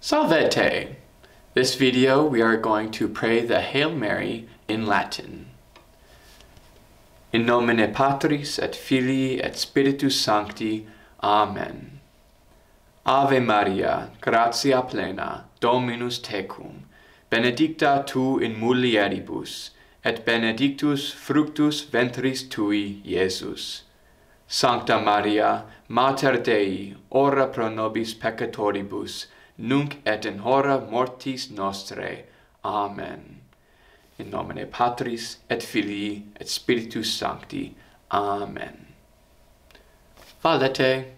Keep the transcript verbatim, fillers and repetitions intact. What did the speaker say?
Salvete! This video we are going to pray the Hail Mary in Latin. In nomine Patris et Filii et Spiritus Sancti. Amen. Ave Maria, gratia plena, Dominus tecum, benedicta tu in mulieribus, et benedictus fructus ventris tui, Iesus. Sancta Maria, Mater Dei, ora pro nobis peccatoribus, nunc et in hora mortis nostrae. Amen. In nomine Patris, et Filii, et Spiritus Sancti. Amen. Valete.